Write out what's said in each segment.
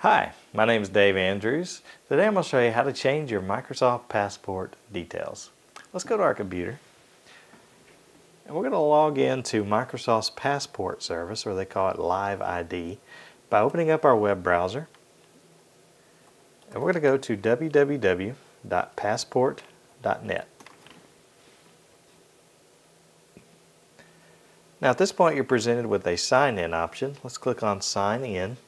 Hi, my name is Dave Andrews. Today I'm going to show you how to change your Microsoft Passport details. Let's go to our computer and we're going to log in to Microsoft's Passport service, or they call it Live ID, by opening up our web browser, and we're going to go to www.passport.net. Now at this point you're presented with a sign-in option. Let's click on sign in.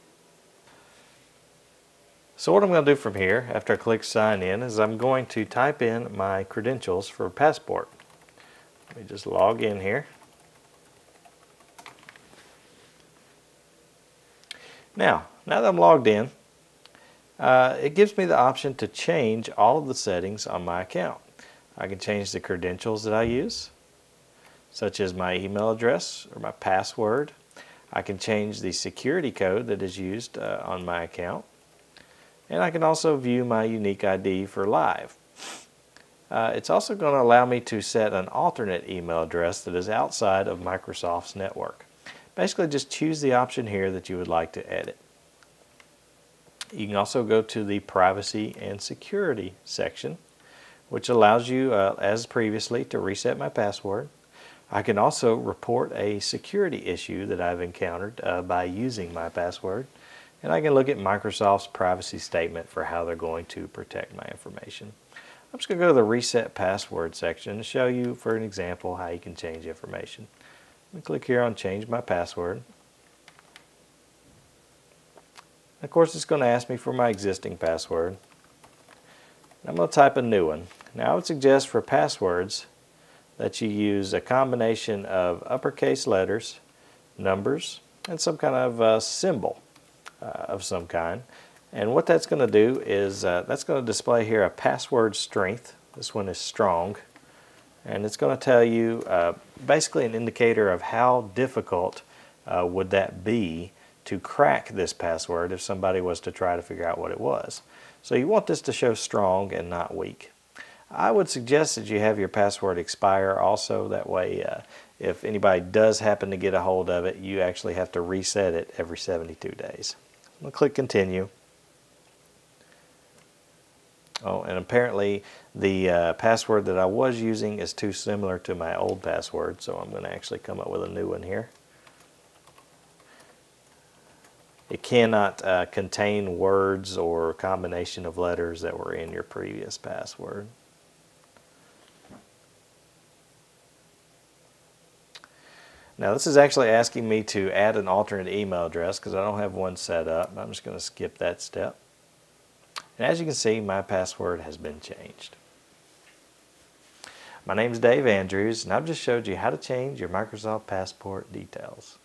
So what I'm going to do from here, after I click sign in, is I'm going to type in my credentials for Passport. Let me just log in here. Now that I'm logged in, it gives me the option to change all of the settings on my account. I can change the credentials that I use, such as my email address or my password. I can change the security code that is used on my account. And I can also view my unique ID for Live. It's also going to allow me to set an alternate email address that is outside of Microsoft's network. Basically, just choose the option here that you would like to edit. You can also go to the Privacy and Security section, which allows you, as previously, to reset my password. I can also report a security issue that I've encountered by using my password. And I can look at Microsoft's privacy statement for how they're going to protect my information. I'm just going to go to the Reset Password section to show you, for an example, how you can change information. I'm going to click here on Change My Password. Of course, it's going to ask me for my existing password. I'm going to type a new one. Now, I would suggest for passwords that you use a combination of uppercase letters, numbers, and some kind of symbol. Of some kind. And what that's going to do is that's going to display here a password strength. This one is strong, and it's going to tell you basically an indicator of how difficult would that be to crack this password if somebody was to try to figure out what it was. So you want this to show strong and not weak. I would suggest that you have your password expire also. That way if anybody does happen to get a hold of it, you actually have to reset it every 72 days. I'm going to click continue. Oh, and apparently the password that I was using is too similar to my old password, so I'm going to actually come up with a new one here. It cannot contain words or combination of letters that were in your previous password. Now this is actually asking me to add an alternate email address because I don't have one set up. I'm just going to skip that step. And as you can see, my password has been changed. My name is Dave Andrews, and I've just showed you how to change your Microsoft Passport details.